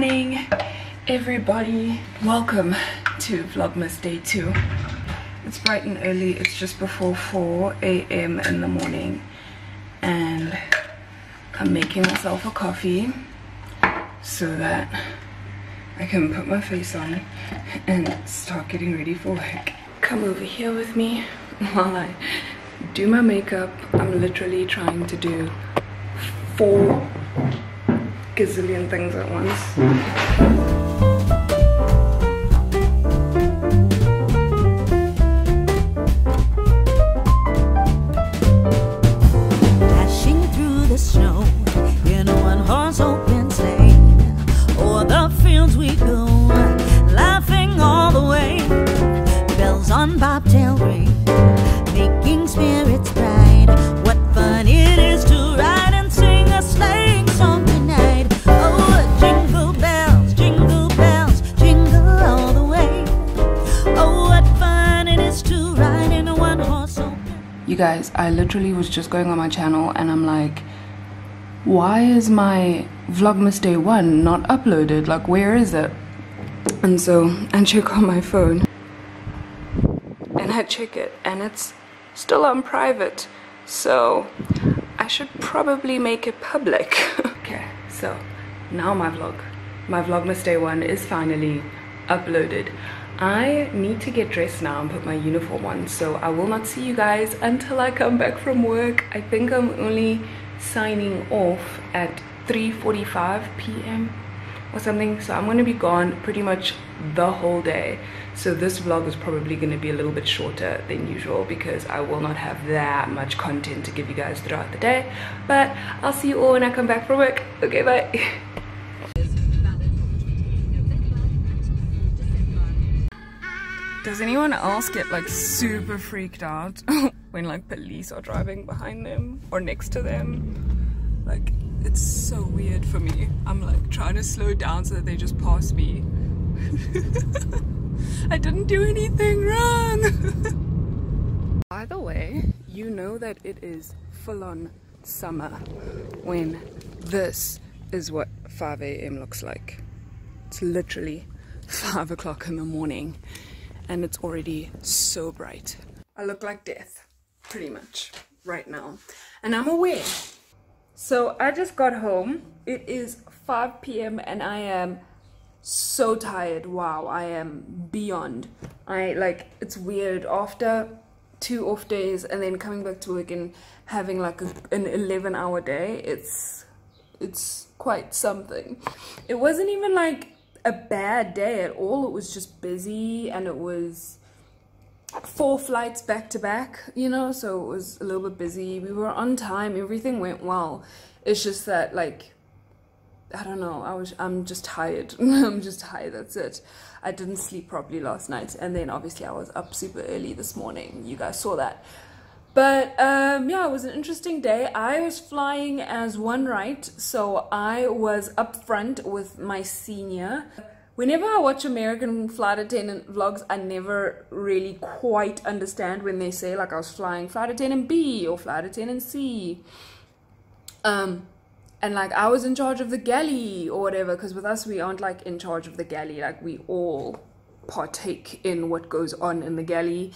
morning, everybody. Welcome to Vlogmas Day 2. It's bright and early. It's just before 4 AM in the morning, and I'm making myself a coffee so that I can put my face on and start getting ready for work. Come over here with me while I do my makeup. I'm literally trying to do 4 gazillion things at once. Guys, I literally was just going on my channel and I'm like, why is my Vlogmas Day 1 not uploaded? Like, where is it? And so I check on my phone and I check it and it's still on private, so I should probably make it public. Okay, so now my Vlogmas Day 1 is finally uploaded. I need to get dressed now and put my uniform on, so I will not see you guys until I come back from work. I think I'm only signing off at 3:45 PM or something, so I'm going to be gone pretty much the whole day. So this vlog is probably going to be a little bit shorter than usual because I will not have that much content to give you guys throughout the day, but I'll see you all when I come back from work. Okay, bye. Does anyone else get like super freaked out when like police are driving behind them or next to them? Like, it's so weird for me. I'm like trying to slow down so that they just pass me. I didn't do anything wrong. By the way, you know that it is full-on summer when this is what 5 AM looks like. It's literally 5 o'clock in the morning and it's already so bright. I look like death, pretty much, right now. And I'm aware. So I just got home. It is 5 PM and I am so tired. Wow, I am beyond. It's weird. After 2 off days and then coming back to work and having like an 11-hour day, it's quite something. It wasn't even like a bad day at all. It was just busy and it was 4 flights back to back, you know, so it was a little bit busy. We were on time, everything went well. It's just that, like, I don't know, I'm just tired. I'm just tired, that's it. I didn't sleep properly last night, and then obviously I was up super early this morning. You guys saw that. But yeah, it was an interesting day. I was flying as one right, so I was up front with my senior. Whenever I watch American flight attendant vlogs, I never really quite understand when they say, like, I was flying flight attendant B or flight attendant C. And like, I was in charge of the galley or whatever, because with us, we aren't like in charge of the galley. Like, we all partake in what goes on in the galley,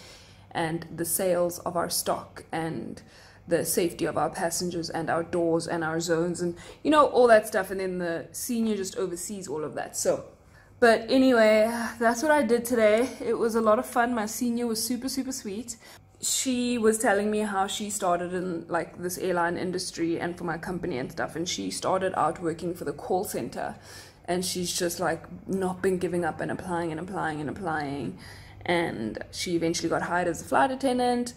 and the sales of our stock and the safety of our passengers and our doors and our zones and, you know, all that stuff. And then the senior just oversees all of that. So, but anyway, that's what I did today. It was a lot of fun. My senior was super, super sweet. She was telling me how she started in like this airline industry and for my company and stuff. And she started out working for the call center, and she's just like not been giving up and applying and applying and applying. And she eventually got hired as a flight attendant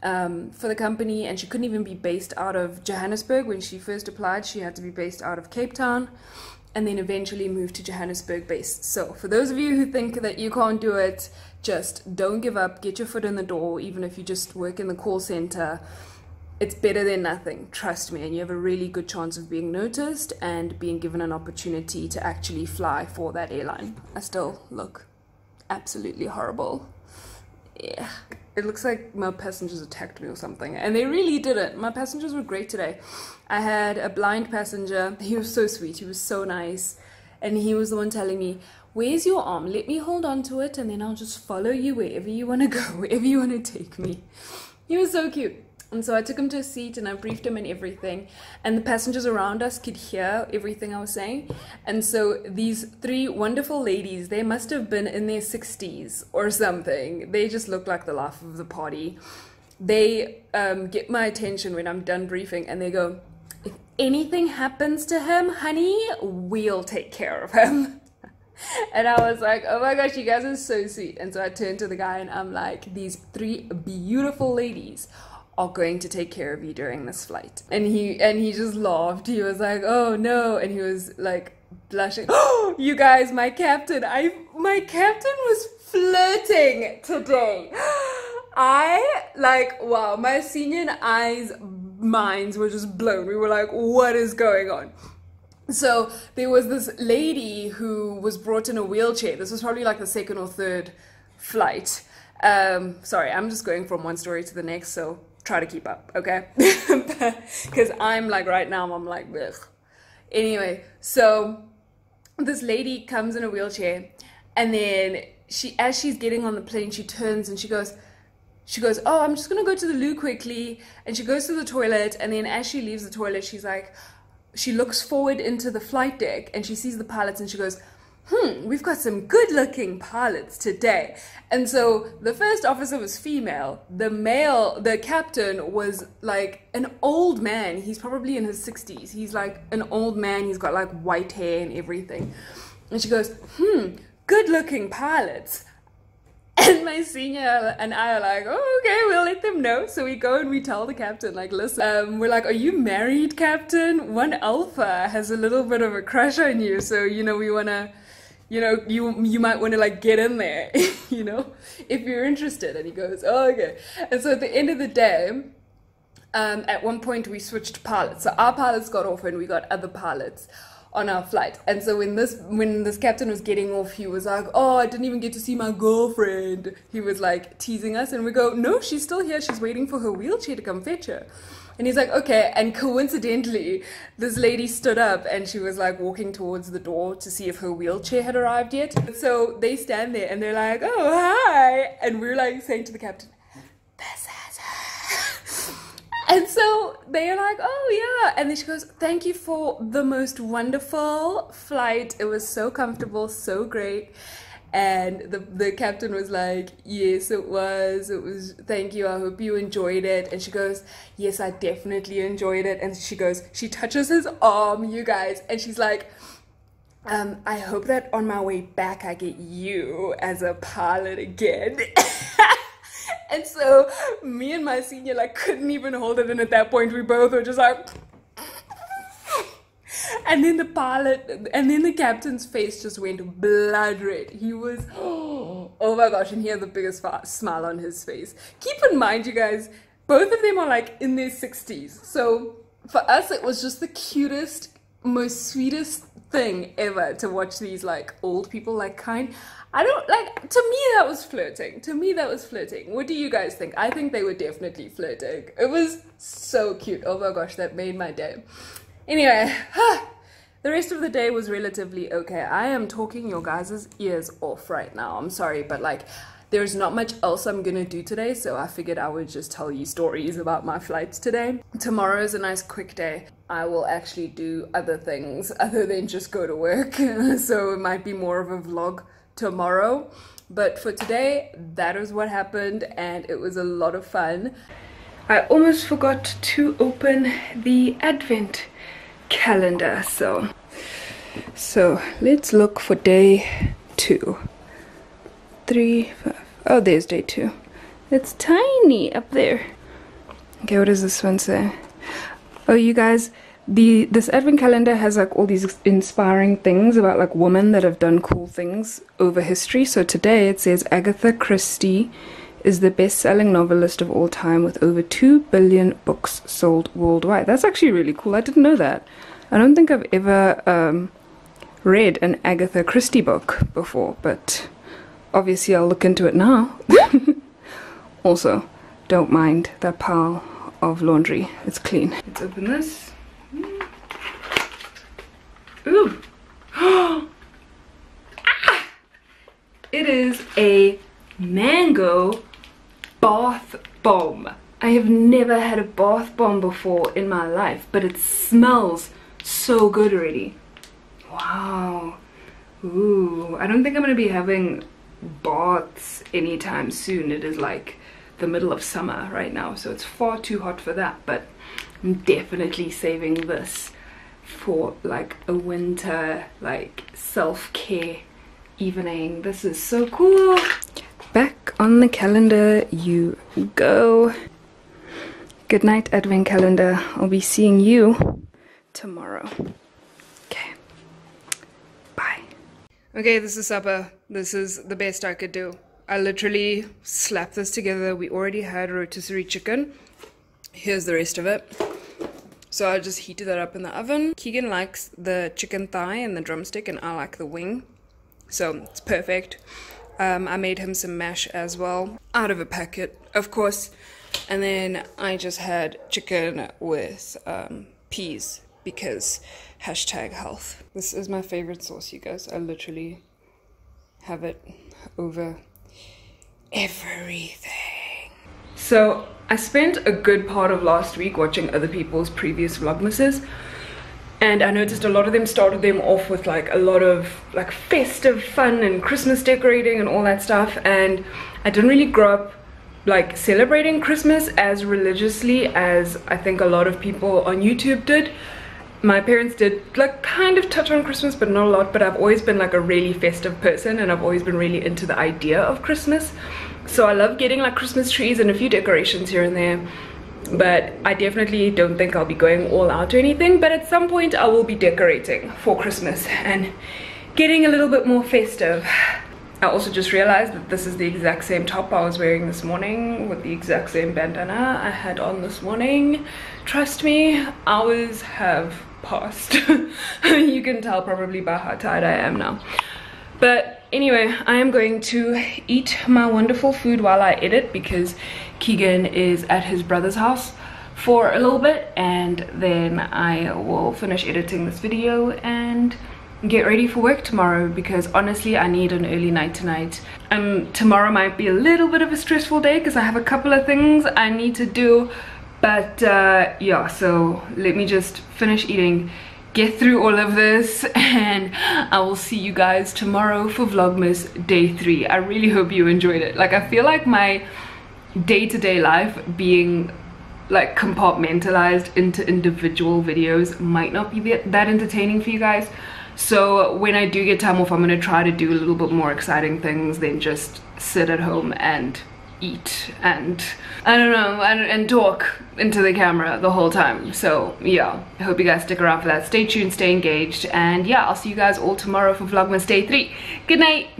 for the company, and she couldn't even be based out of Johannesburg. When she first applied, she had to be based out of Cape Town, and then eventually moved to Johannesburg base. So for those of you who think that you can't do it, just don't give up. Get your foot in the door, even if you just work in the call center. It's better than nothing, trust me, and you have a really good chance of being noticed and being given an opportunity to actually fly for that airline. I still look absolutely horrible. Yeah, it looks like my passengers attacked me or something, and they really didn't. My passengers were great today. I had a blind passenger. He was so sweet, he was so nice, and he was the one telling me, where's your arm? Let me hold on to it and then I'll just follow you wherever you want to go, wherever you want to take me. He was so cute. And so I took him to a seat and I briefed him and everything, and the passengers around us could hear everything I was saying. And so these three wonderful ladies, they must have been in their 60s or something. They just looked like the life of the party. They get my attention when I'm done briefing and they go, if anything happens to him, honey, we'll take care of him. And I was like, oh my gosh, you guys are so sweet. And so I turned to the guy and I'm like, these three beautiful ladies are going to take care of you during this flight. And he just laughed. He was like, oh no. And he was like blushing. Oh, you guys, my captain was flirting today. I like, wow, my senior and I's minds were just blown. We were like, what is going on? So there was this lady who was brought in a wheelchair. This was probably like the second or third flight. Sorry, I'm just going from one story to the next, so try to keep up, okay? Because I'm like, right now, I'm like, blech. Anyway, so this lady comes in a wheelchair, and then as she's getting on the plane, she turns and she goes, oh, I'm just going to go to the loo quickly. And she goes to the toilet, and then as she leaves the toilet, she's like, she looks forward into the flight deck and she sees the pilots and she goes, we've got some good looking pilots today. And so the first officer was female. The captain was like an old man. He's probably in his 60s. He's like an old man. He's got like white hair and everything. And she goes, good looking pilots. And my senior and I are like, oh, okay, we'll let them know. So we go and we tell the captain, like, listen, we're like, are you married, captain? One alpha has a little bit of a crush on you. So, you know, we want to, you know, you might want to like get in there, you know, if you're interested. And he goes, oh, okay. And so at the end of the day, at one point we switched pilots. So our pilots got off and we got other pilots on our flight. And so when this captain was getting off, he was like, oh, I didn't even get to see my girlfriend. He was like teasing us, and we go, no, she's still here, she's waiting for her wheelchair to come fetch her. And he's like, okay. And coincidentally, this lady stood up and she was like walking towards the door to see if her wheelchair had arrived yet. So they stand there and they're like, oh, hi. And we're like saying to the captain, this is her. And so they're like, oh yeah. And then she goes, thank you for the most wonderful flight. It was so comfortable, so great. And the captain was like, yes, it was, thank you, I hope you enjoyed it. And she goes, yes, I definitely enjoyed it. And she goes, she touches his arm, you guys. And she's like, I hope that on my way back, I get you as a pilot again. And so me and my senior like couldn't even hold it in at that point. We both were just like, and then the captain's face just went blood red. He was, oh my gosh, and he had the biggest smile on his face. Keep in mind, you guys, both of them are like in their 60s. So for us, it was just the cutest, most sweetest thing ever to watch these like old people like kind. I don't like, to me that was flirting. To me that was flirting. What do you guys think? I think they were definitely flirting. It was so cute. Oh my gosh, that made my day. Anyway, the rest of the day was relatively okay. I am talking your guys' ears off right now. I'm sorry, but like there's not much else I'm gonna do today, so I figured I would just tell you stories about my flights today. Tomorrow is a nice quick day. I will actually do other things other than just go to work. So it might be more of a vlog tomorrow, but for today, that is what happened, and it was a lot of fun. I almost forgot to open the advent calendar, so let's look for day 2, 3, 5. Oh, there's day 2. It's tiny up there. Okay, what does this one say? Oh, you guys, this advent calendar has like all these inspiring things about like women that have done cool things over history. So today it says Agatha Christie is the best-selling novelist of all time with over 2 billion books sold worldwide. That's actually really cool. I didn't know that. I don't think I've ever read an Agatha Christie book before, but obviously I'll look into it now. Also, don't mind that pile of laundry. It's clean. Let's open this. Ooh. mango bath bomb. I have never had a bath bomb before in my life, but it smells so good already. Wow. Ooh, I don't think I'm gonna be having baths anytime soon. It is like the middle of summer right now, so it's far too hot for that, but I'm definitely saving this for like a winter, like self-care evening. This is so cool. Back on the calendar you go. Good night, Advent calendar. I'll be seeing you tomorrow. Okay, bye. Okay, this is supper. This is the best I could do. I literally slapped this together. We already had rotisserie chicken. Here's the rest of it. So I just heated that up in the oven. Keegan likes the chicken thigh and the drumstick, and I like the wing. So it's perfect. I made him some mash as well, out of a packet, of course. And then I just had chicken with peas, because hashtag health. This is my favorite sauce, you guys. I literally have it over everything. So I spent a good part of last week watching other people's previous Vlogmases, and I noticed a lot of them started them off with like a lot of like festive fun and Christmas decorating and all that stuff, and I didn't really grow up like celebrating Christmas as religiously as I think a lot of people on YouTube did. My parents did like kind of touch on Christmas, but not a lot. But I've always been like a really festive person, and I've always been really into the idea of Christmas. So I love getting like Christmas trees and a few decorations here and there, but I definitely don't think I'll be going all out or anything. But at some point I will be decorating for Christmas and getting a little bit more festive. I also just realized that this is the exact same top I was wearing this morning, with the exact same bandana I had on this morning. Trust me, hours have passed. You can tell probably by how tired I am now. But anyway, I am going to eat my wonderful food while I edit, because Keegan is at his brother's house for a little bit, and then I will finish editing this video and get ready for work tomorrow, because honestly I need an early night tonight. Tomorrow might be a little bit of a stressful day because I have a couple of things I need to do, but yeah, so let me just finish eating, get through all of this, and I will see you guys tomorrow for Vlogmas day 3. I really hope you enjoyed it. Like, I feel like my day-to-day life being like compartmentalized into individual videos might not be that entertaining for you guys. So when I do get time off, I'm going to try to do a little bit more exciting things than just sit at home and eat and I don't know, and talk into the camera the whole time. So yeah, I hope you guys stick around for that. Stay tuned, stay engaged, and yeah, I'll see you guys all tomorrow for Vlogmas day 3. Good night.